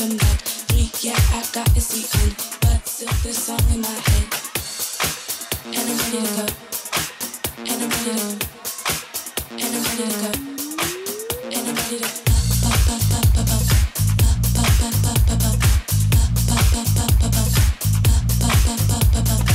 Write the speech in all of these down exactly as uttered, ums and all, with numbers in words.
open up. Three, yeah, I got the seat on, but still this song in my head. And I'm ready to go. And I'm ready to go. And I'm ready to go. And I'm ready to pop, pop, pop, pop, pop, pop, pop, pop, pop, pop, pop, pop, pop, pop, pop, pop, pop, pop, pop, pop, pop.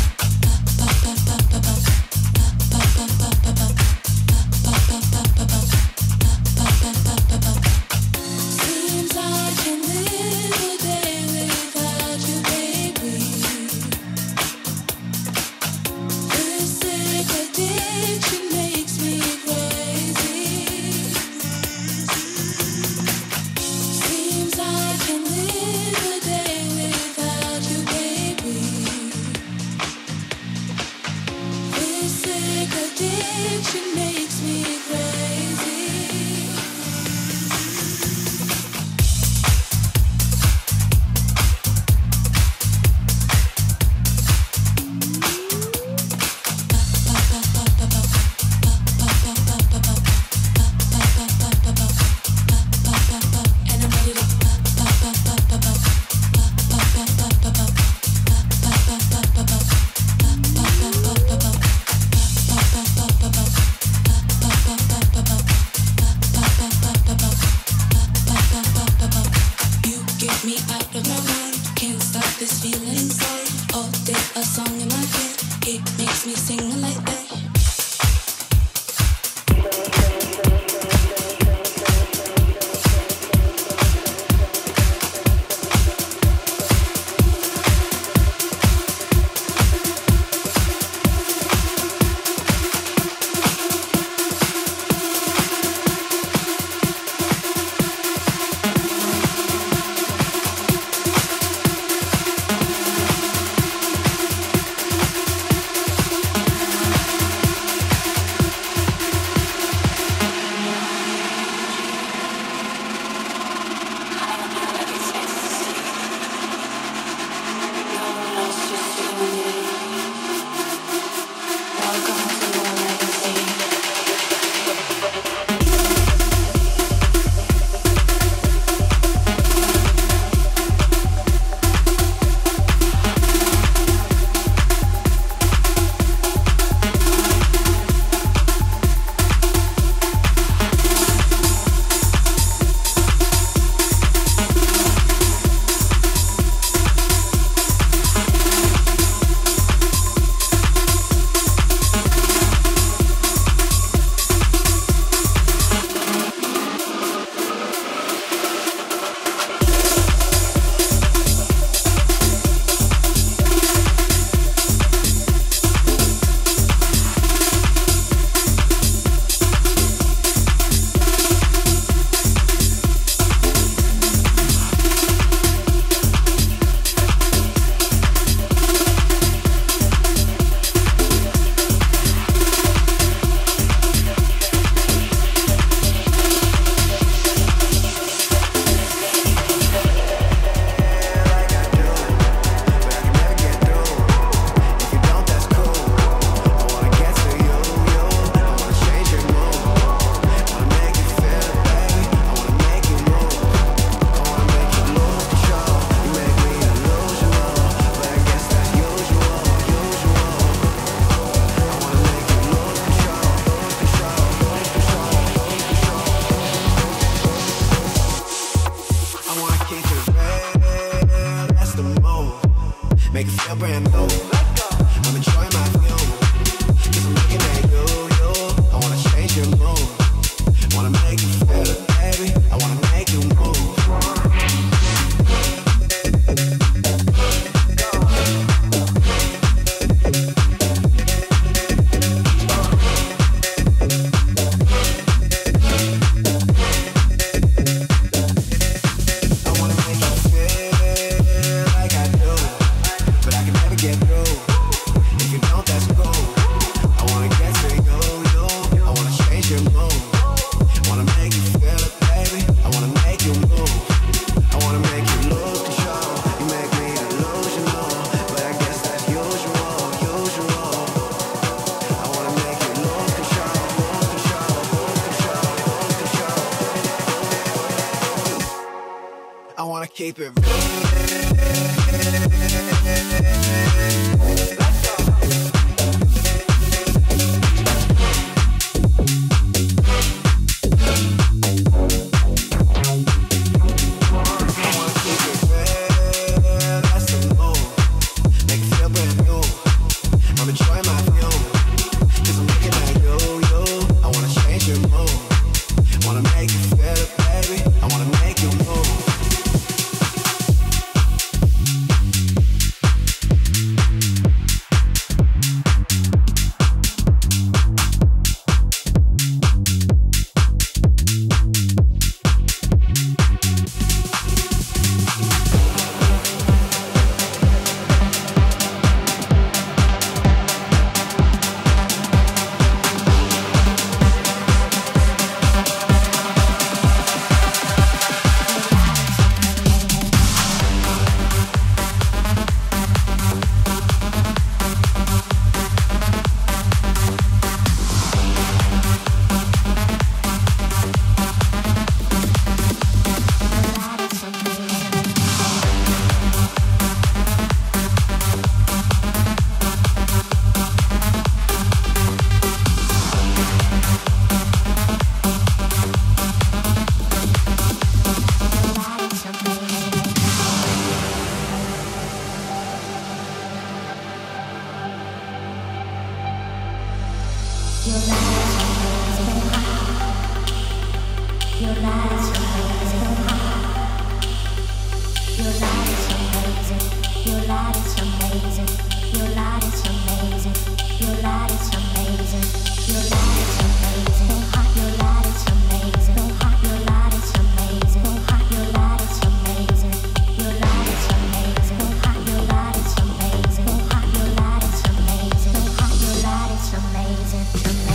Get through. I wanna keep it real. Your lies always go high. Your lies always go high. Your light is amazing. Your light is amazing. Your light is amazing. Your light is amazing. Your light is amazing. Go high. Your light is amazing. Go high. Your light is amazing. Go high. Your light is amazing. Your light is amazing. Go high. Your light is amazing. Go high. Your light is amazing. Go high. Your light is amazing. Bye.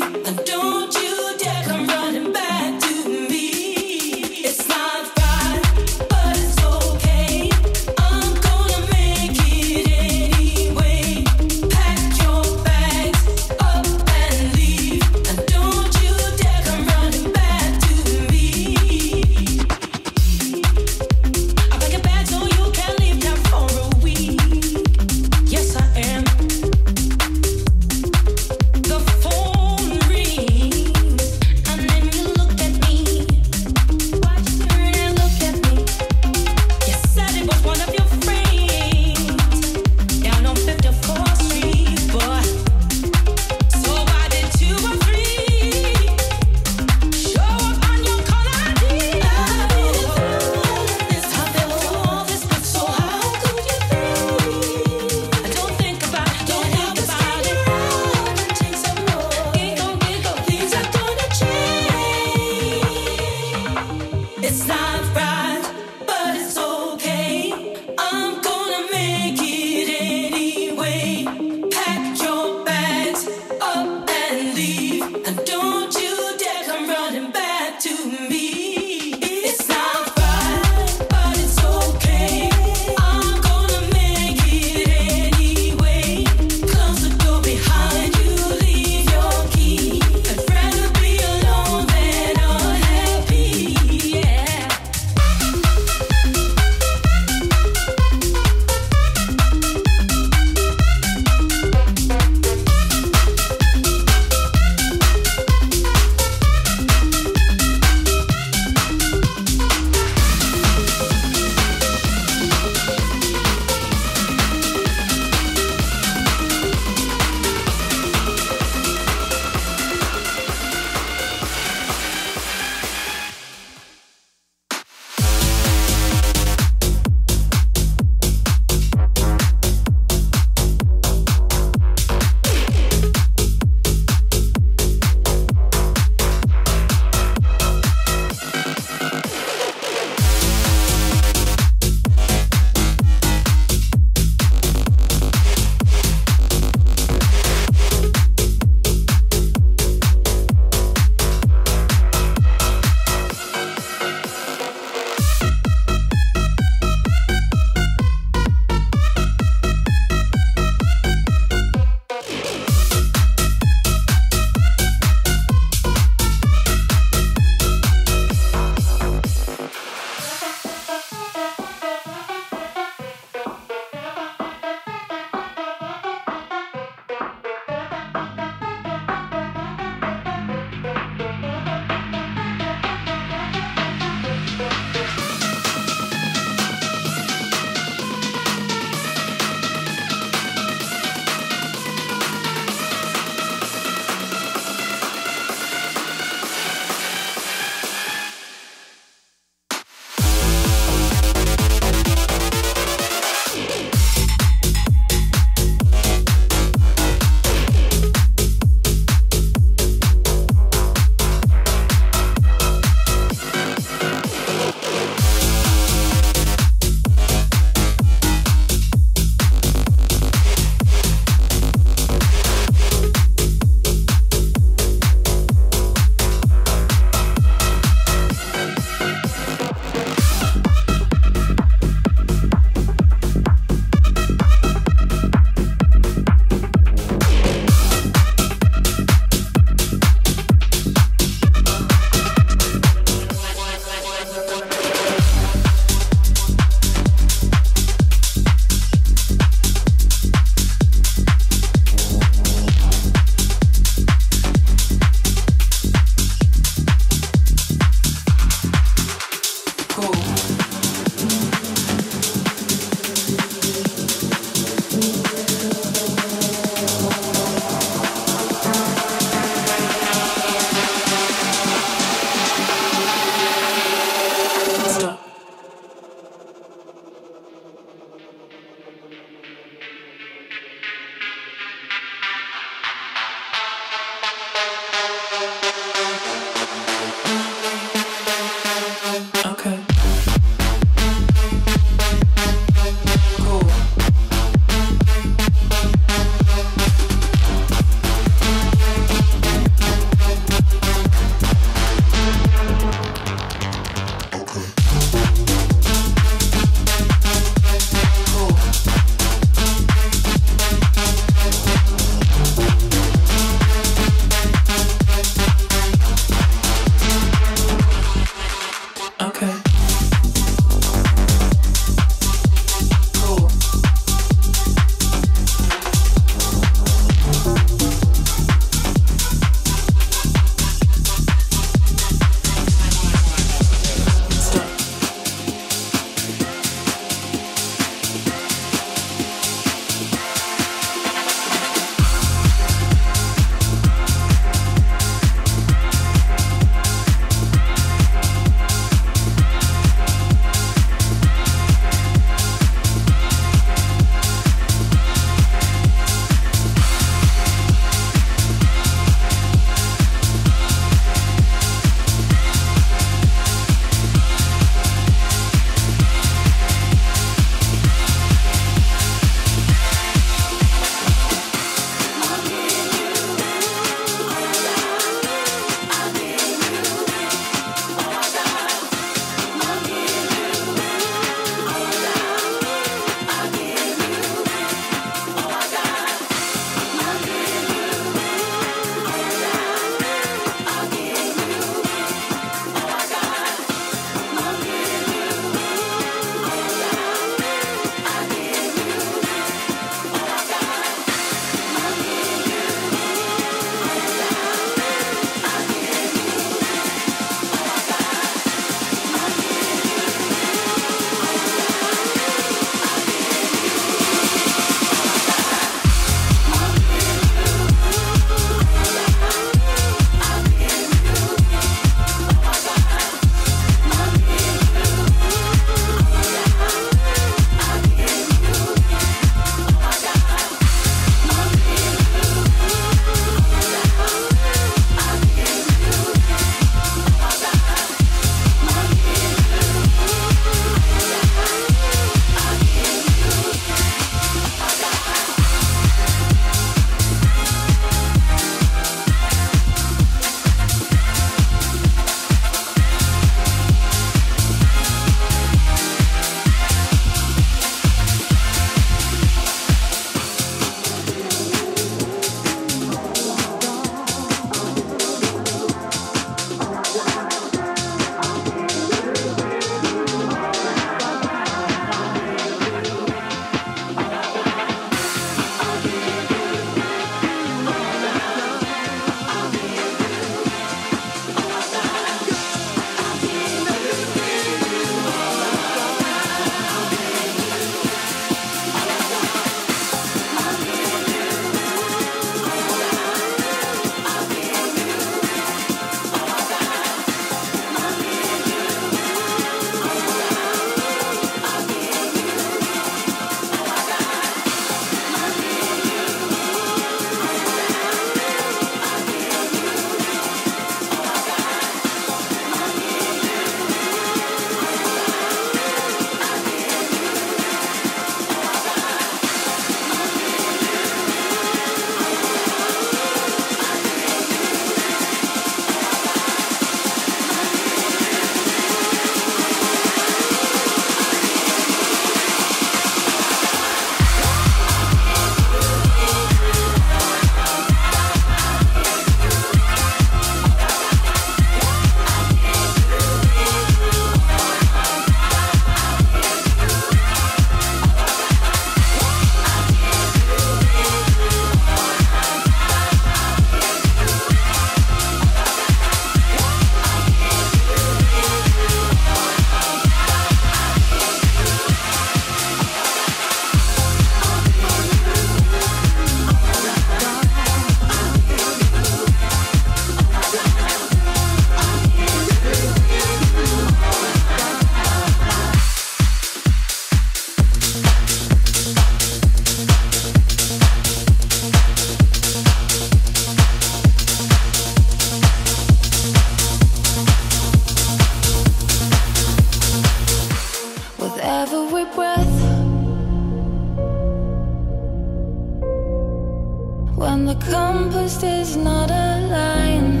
on the compass there's not a line.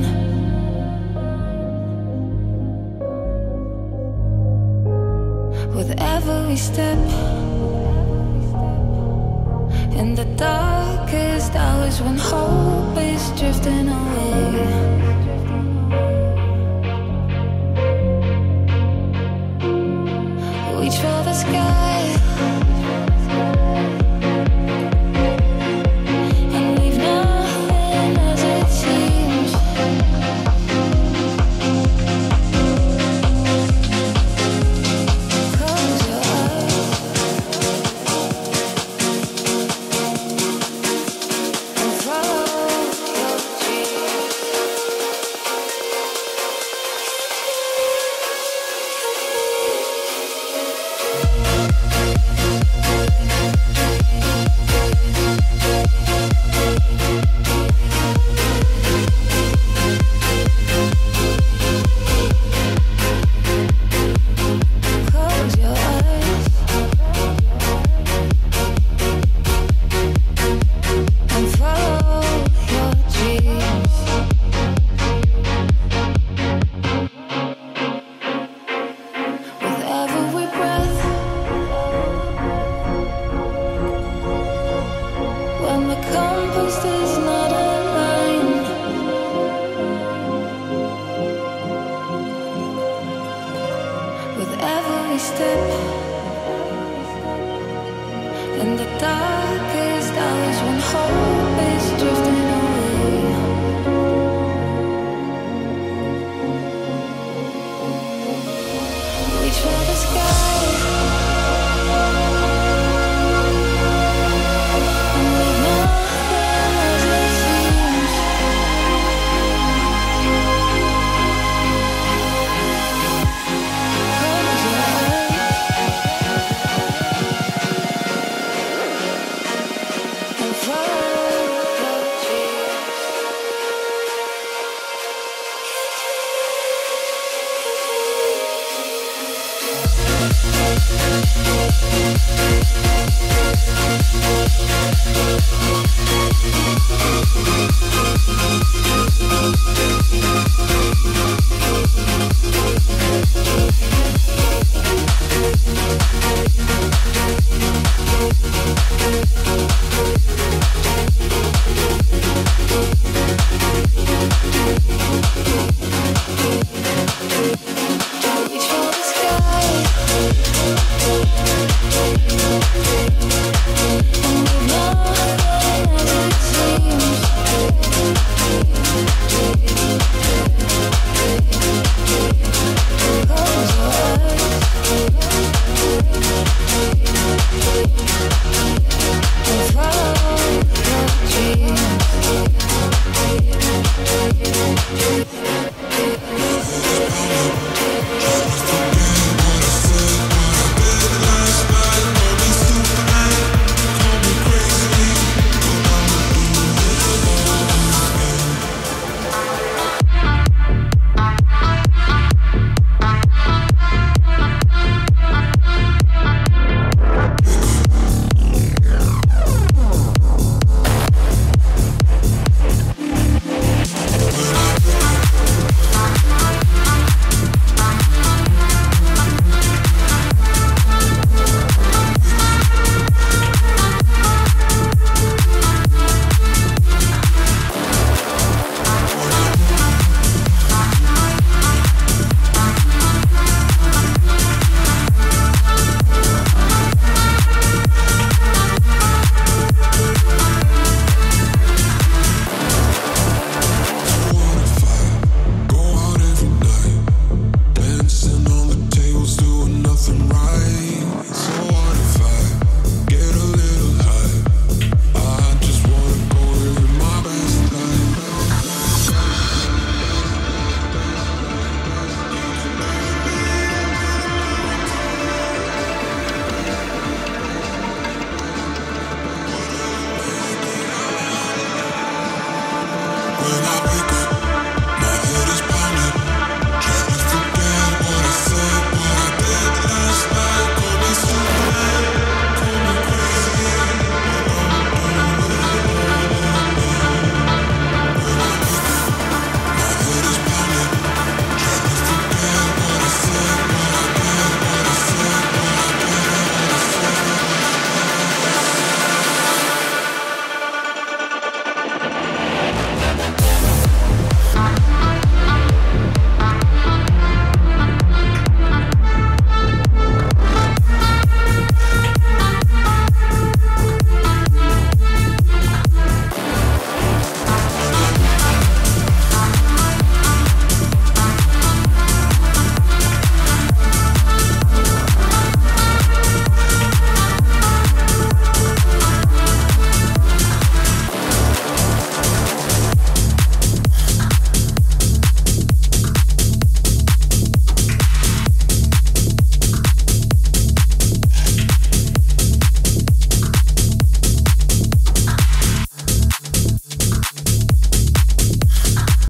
With every step, in the darkest hours when hope is drifting away.